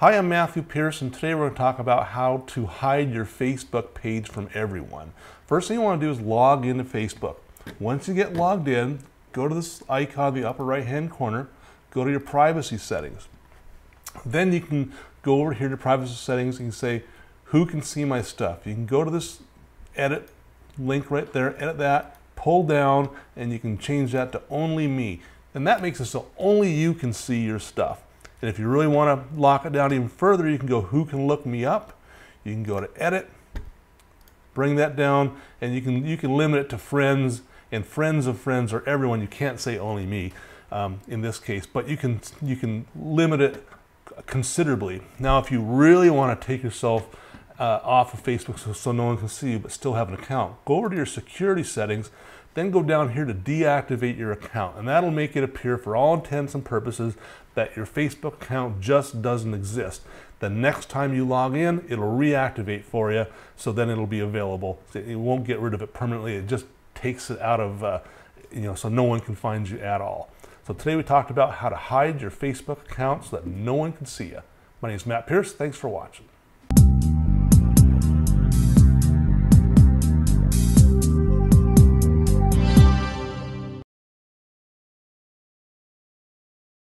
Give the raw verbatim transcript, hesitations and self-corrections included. Hi, I'm Matthew Pierce, and today we're going to talk about how to hide your Facebook page from everyone. First thing you want to do is log into Facebook. Once you get logged in, go to this icon in the upper right hand corner, go to your privacy settings. Then you can go over here to privacy settings and you can say, who can see my stuff? You can go to this edit link right there, edit that, pull down, and you can change that to only me. And that makes it so only you can see your stuff. And if you really want to lock it down even further, you can go who can look me up. You can go to edit, bring that down, and you can you can limit it to friends and friends of friends or everyone. You can't say only me um, in this case, but you can you can limit it considerably. Now, if you really want to take yourself uh, off of Facebook so, so no one can see you but still have an account, go over to your security settings. Then go down here to deactivate your account, and that'll make it appear for all intents and purposes that your Facebook account just doesn't exist. The next time you log in, it'll reactivate for you, so then it'll be available. It won't get rid of it permanently. It just takes it out of, uh, you know, so no one can find you at all. So today we talked about how to hide your Facebook account so that no one can see you. My name is Matt Pierce. Thanks for watching.